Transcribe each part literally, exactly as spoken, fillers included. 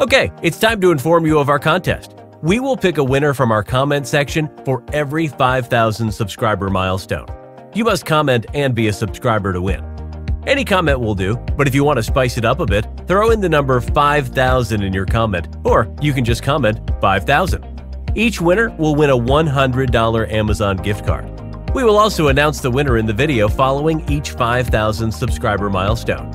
Okay, it's time to inform you of our contest. We will pick a winner from our comment section for every five thousand subscriber milestone. You must comment and be a subscriber to win. Any comment will do, but if you want to spice it up a bit, throw in the number five thousand in your comment, or you can just comment five thousand. Each winner will win a one hundred dollar Amazon gift card. We will also announce the winner in the video following each five thousand subscriber milestone.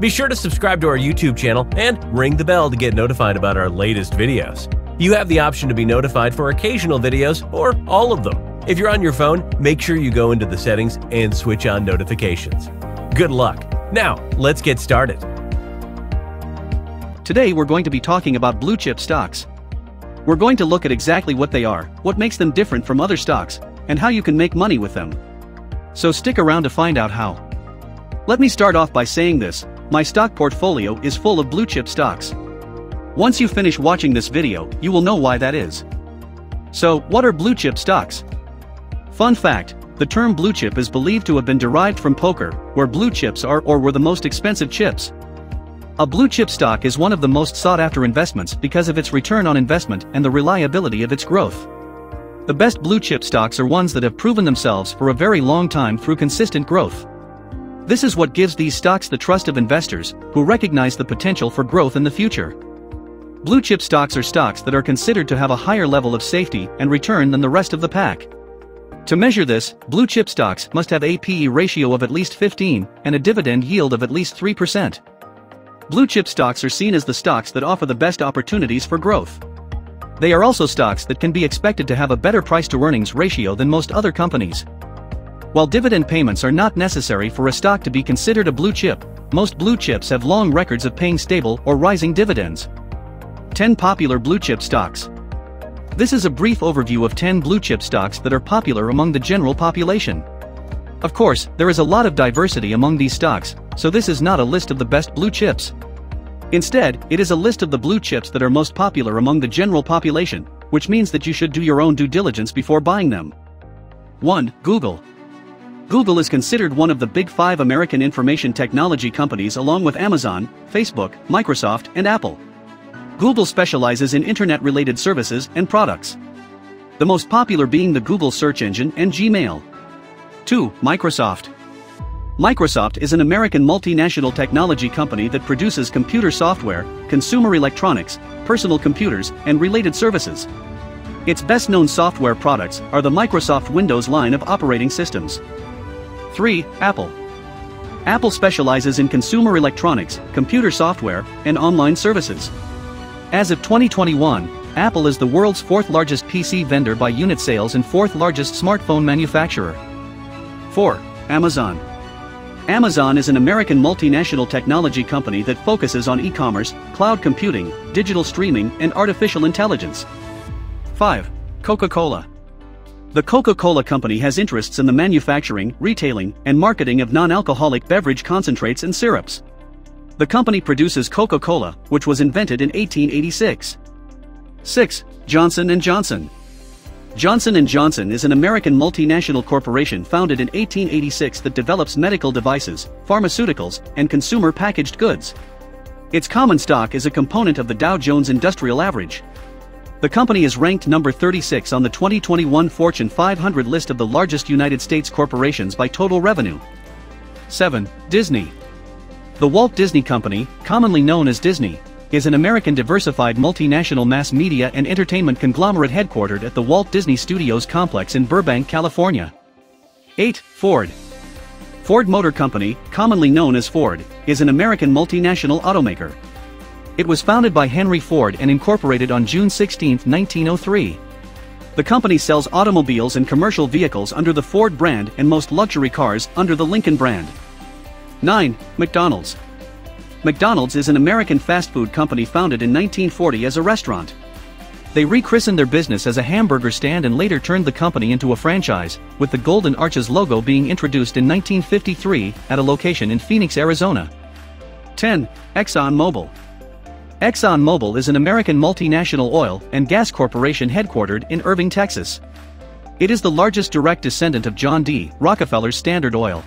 Be sure to subscribe to our YouTube channel and ring the bell to get notified about our latest videos. You have the option to be notified for occasional videos or all of them. If you're on your phone, make sure you go into the settings and switch on notifications. Good luck. Now, let's get started. Today we're going to be talking about blue chip stocks. We're going to look at exactly what they are, what makes them different from other stocks, and how you can make money with them. So stick around to find out how. Let me start off by saying this, my stock portfolio is full of blue chip stocks. Once you finish watching this video, you will know why that is. So, what are blue chip stocks? Fun fact, the term blue chip is believed to have been derived from poker, where blue chips are or were the most expensive chips. A blue chip stock is one of the most sought-after investments because of its return on investment and the reliability of its growth. The best blue chip stocks are ones that have proven themselves for a very long time through consistent growth. This is what gives these stocks the trust of investors, who recognize the potential for growth in the future. Blue chip stocks are stocks that are considered to have a higher level of safety and return than the rest of the pack. To measure this, blue chip stocks must have a P E ratio of at least fifteen and a dividend yield of at least three percent. Blue chip stocks are seen as the stocks that offer the best opportunities for growth. They are also stocks that can be expected to have a better price-to-earnings ratio than most other companies. While dividend payments are not necessary for a stock to be considered a blue chip, most blue chips have long records of paying stable or rising dividends. ten Popular Blue Chip Stocks. This is a brief overview of ten blue chip stocks that are popular among the general population. Of course, there is a lot of diversity among these stocks, so this is not a list of the best blue chips. Instead, it is a list of the blue chips that are most popular among the general population, which means that you should do your own due diligence before buying them. one. Google. Google is considered one of the big five American information technology companies along with Amazon, Facebook, Microsoft, and Apple. Google specializes in internet-related services and products. The most popular being the Google search engine and Gmail. two. Microsoft. Microsoft is an American multinational technology company that produces computer software, consumer electronics, personal computers, and related services. Its best-known software products are the Microsoft Windows line of operating systems. three. Apple. Apple specializes in consumer electronics, computer software, and online services. As of twenty twenty-one, Apple is the world's fourth-largest P C vendor by unit sales and fourth-largest smartphone manufacturer. four. Amazon. Amazon is an American multinational technology company that focuses on e-commerce, cloud computing, digital streaming, and artificial intelligence. five. Coca-Cola. The Coca-Cola Company has interests in the manufacturing, retailing, and marketing of non-alcoholic beverage concentrates and syrups. The company produces Coca-Cola, which was invented in eighteen eighty-six. six. Johnson and Johnson. Johnson and Johnson is an American multinational corporation founded in eighteen eighty-six that develops medical devices, pharmaceuticals, and consumer packaged goods. Its common stock is a component of the Dow Jones Industrial Average. The company is ranked number thirty-six on the twenty twenty-one Fortune five hundred list of the largest United States corporations by total revenue. seven. Disney. The Walt Disney Company, commonly known as Disney, is an American diversified multinational mass media and entertainment conglomerate headquartered at the Walt Disney Studios complex in Burbank, California. eight. Ford. Ford Motor Company, commonly known as Ford, is an American multinational automaker. It was founded by Henry Ford and incorporated on June sixteenth nineteen oh three. The company sells automobiles and commercial vehicles under the Ford brand and most luxury cars under the Lincoln brand. nine. McDonald's. McDonald's is an American fast food company founded in nineteen forty as a restaurant. They rechristened their business as a hamburger stand and later turned the company into a franchise, with the Golden Arches logo being introduced in nineteen fifty-three at a location in Phoenix, Arizona. ten. ExxonMobil. ExxonMobil is an American multinational oil and gas corporation headquartered in Irving, Texas. It is the largest direct descendant of John D. Rockefeller's Standard Oil.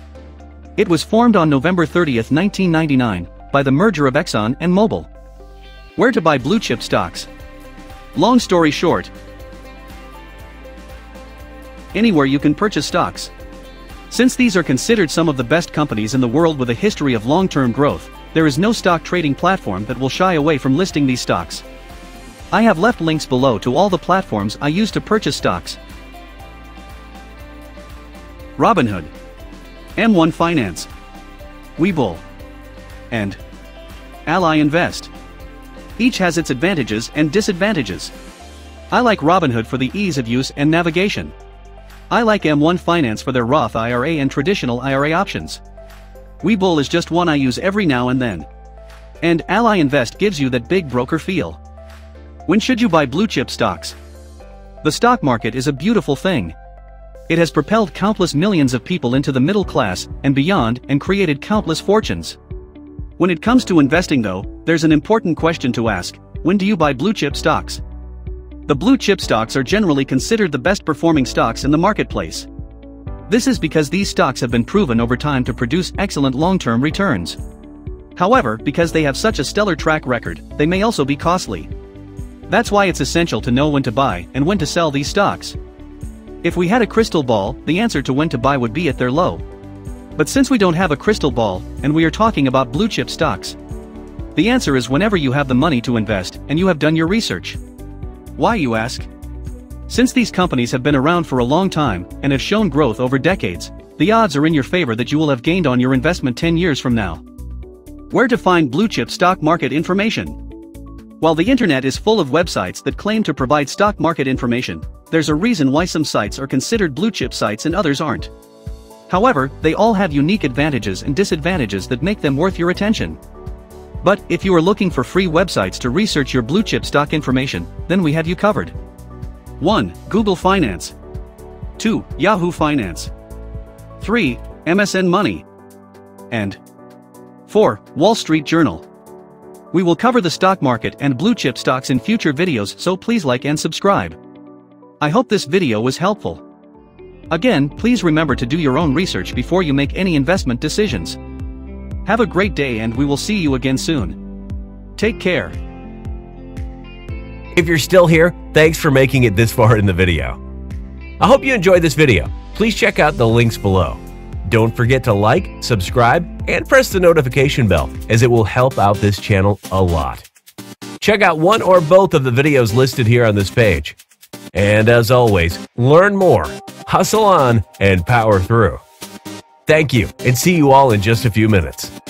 It was formed on November thirtieth nineteen ninety-nine, by the merger of Exxon and Mobil. Where to buy blue chip stocks? Long story short, anywhere you can purchase stocks. Since these are considered some of the best companies in the world with a history of long-term growth, there is no stock trading platform that will shy away from listing these stocks. I have left links below to all the platforms I use to purchase stocks. Robinhood, M one Finance, Webull, and Ally Invest. Each has its advantages and disadvantages. I like Robinhood for the ease of use and navigation. I like M one Finance for their Roth I R A and traditional I R A options. Webull is just one I use every now and then. And Ally Invest gives you that big broker feel. When should you buy blue chip stocks? The stock market is a beautiful thing. It has propelled countless millions of people into the middle class and beyond and created countless fortunes. When it comes to investing though, there's an important question to ask: when do you buy blue chip stocks? The blue chip stocks are generally considered the best performing stocks in the marketplace. This is because these stocks have been proven over time to produce excellent long-term returns. However, because they have such a stellar track record, they may also be costly. That's why it's essential to know when to buy and when to sell these stocks. If we had a crystal ball, the answer to when to buy would be at their low. But since we don't have a crystal ball, and we are talking about blue chip stocks, the answer is whenever you have the money to invest and you have done your research. Why, you ask? Since these companies have been around for a long time and have shown growth over decades, the odds are in your favor that you will have gained on your investment ten years from now. Where to find blue chip stock market information? While the internet is full of websites that claim to provide stock market information, there's a reason why some sites are considered blue-chip sites and others aren't. However, they all have unique advantages and disadvantages that make them worth your attention. But if you are looking for free websites to research your blue-chip stock information, then we have you covered. one. Google Finance. two. Yahoo Finance. three. M S N Money. And four. Wall Street Journal. We will cover the stock market and blue chip stocks in future videos, so please like and subscribe. I hope this video was helpful. Again, please remember to do your own research before you make any investment decisions. Have a great day, and we will see you again soon. Take care. If you're still here, thanks for making it this far in the video. I hope you enjoyed this video. Please check out the links below. Don't forget to like, subscribe, and press the notification bell, as it will help out this channel a lot. Check out one or both of the videos listed here on this page. And as always, learn more, hustle on, and power through. Thank you, and see you all in just a few minutes.